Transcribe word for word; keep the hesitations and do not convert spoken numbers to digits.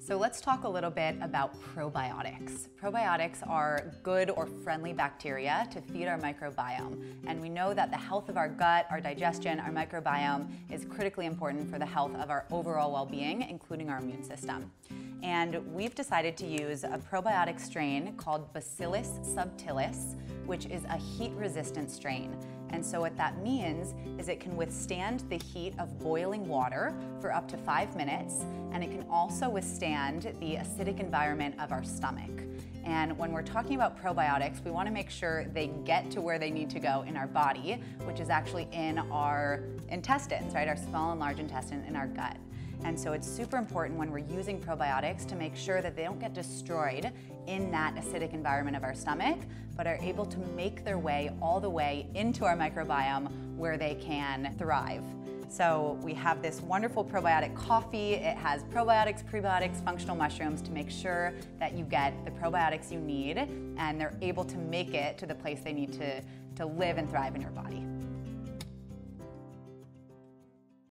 So let's talk a little bit about probiotics. Probiotics are good or friendly bacteria to feed our microbiome. And we know that the health of our gut, our digestion, our microbiome is critically important for the health of our overall well-being, including our immune system. And we've decided to use a probiotic strain called Bacillus subtilis, which is a heat-resistant strain. And so what that means is it can withstand the heat of boiling water for up to five minutes, and it can also withstand the acidic environment of our stomach. And when we're talking about probiotics, we want to make sure they get to where they need to go in our body, which is actually in our intestines, right? Our small and large intestine in our gut. And so it's super important when we're using probiotics to make sure that they don't get destroyed in that acidic environment of our stomach, but are able to make their way all the way into our microbiome where they can thrive. So we have this wonderful probiotic coffee. It has probiotics, prebiotics, functional mushrooms to make sure that you get the probiotics you need and they're able to make it to the place they need to, to live and thrive in your body.